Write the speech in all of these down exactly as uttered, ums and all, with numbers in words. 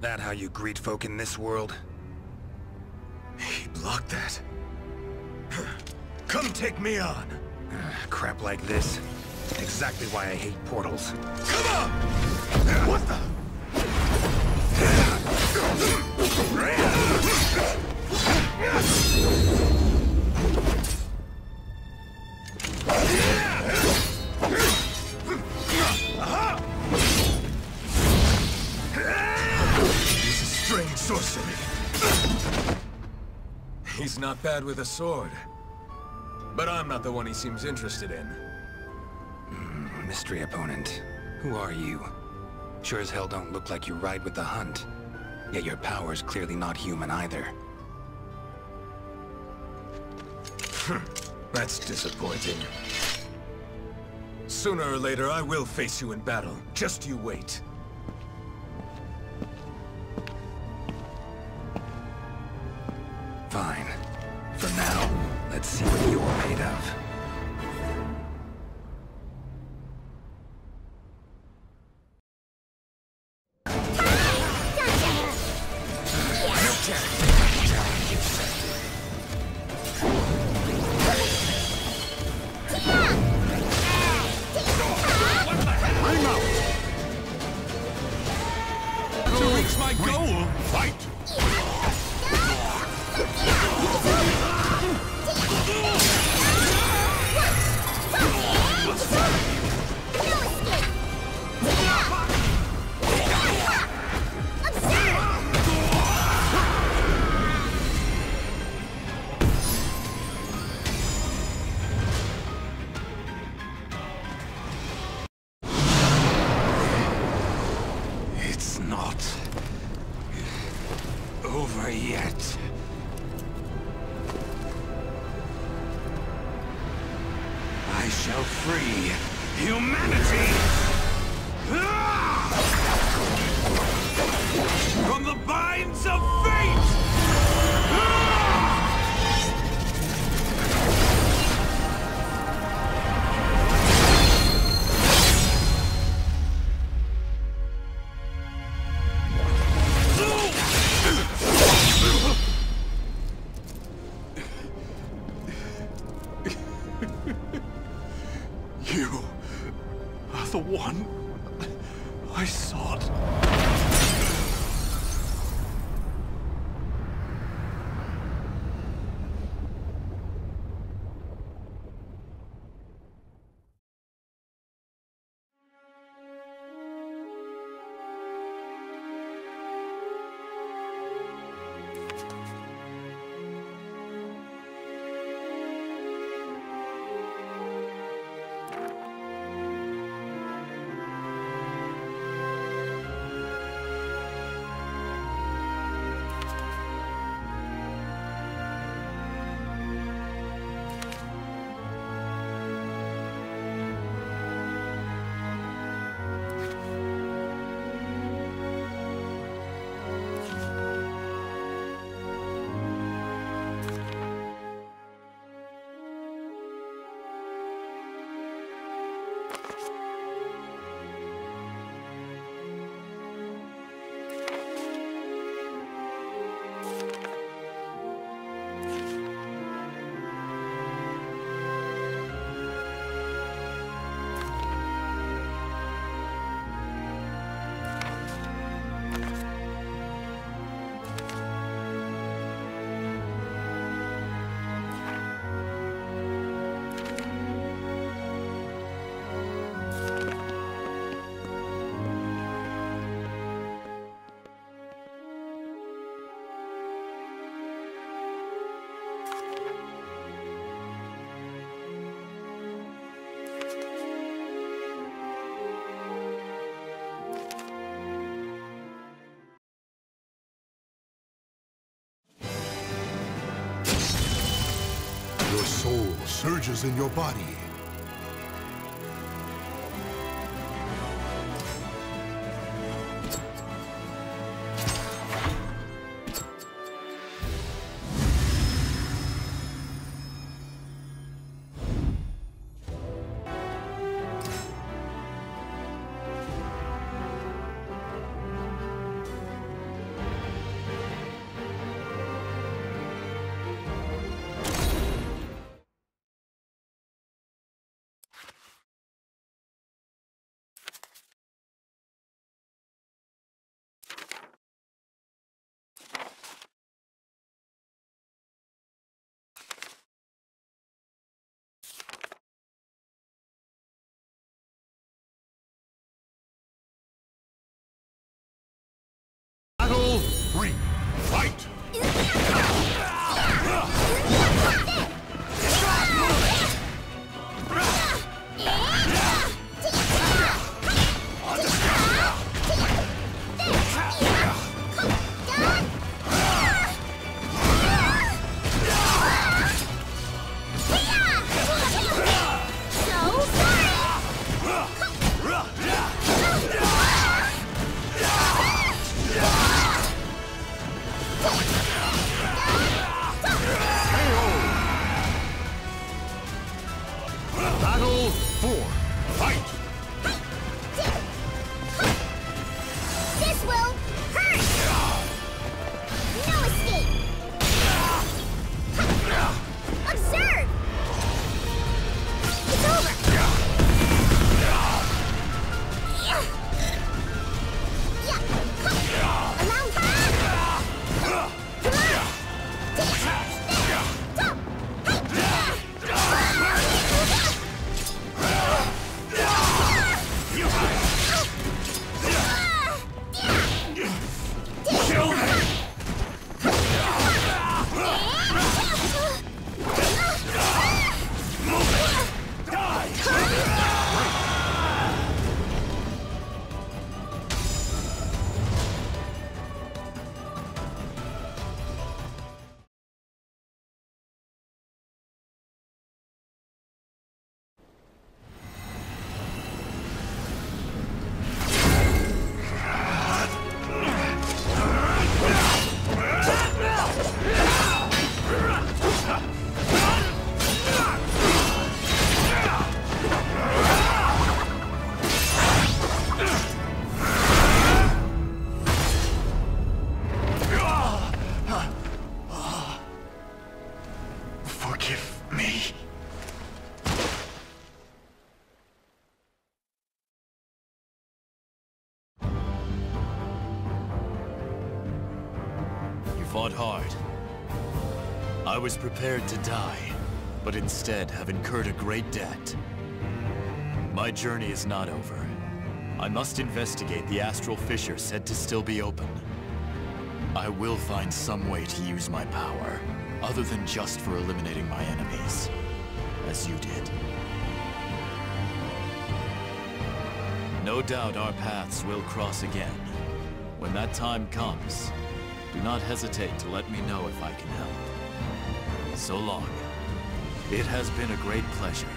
That how you greet folk in this world? He blocked that. Come take me on! Uh, crap like this. Exactly why I hate portals. Come on! What the? He's a strange sorcery. He's not bad with a sword. But I'm not the one he seems interested in. Mm, mystery opponent. Who are you? Sure as hell don't look like you ride with the hunt. Yet your power's clearly not human either. That's disappointing. Sooner or later, I will face you in battle. Just you wait. Fine. For now, let's see what you're made of. Your soul surges in your body. Fight! Fought hard. I was prepared to die, but instead have incurred a great debt. My journey is not over. I must investigate the astral fissure said to still be open. I will find some way to use my power, other than just for eliminating my enemies, as you did. No doubt our paths will cross again. When that time comes, do not hesitate to let me know if I can help. So long. It has been a great pleasure.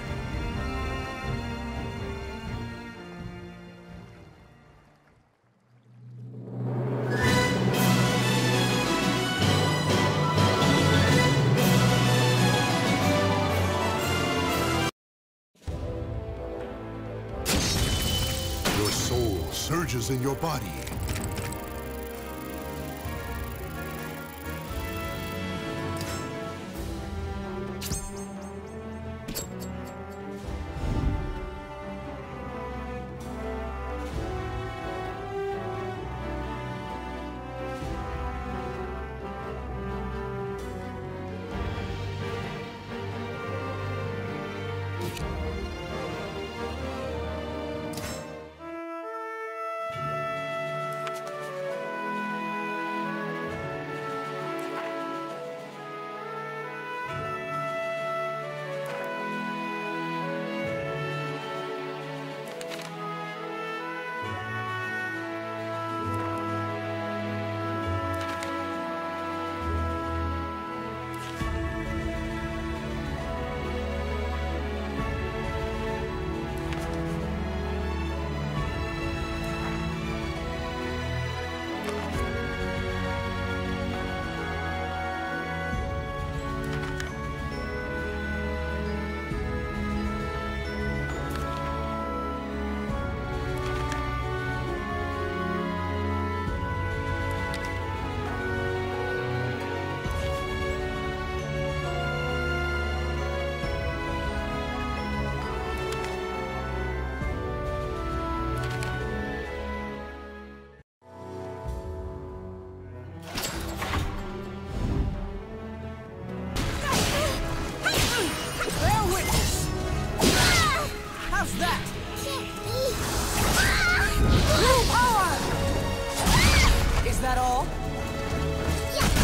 Your soul surges in your body. That all? Yeah.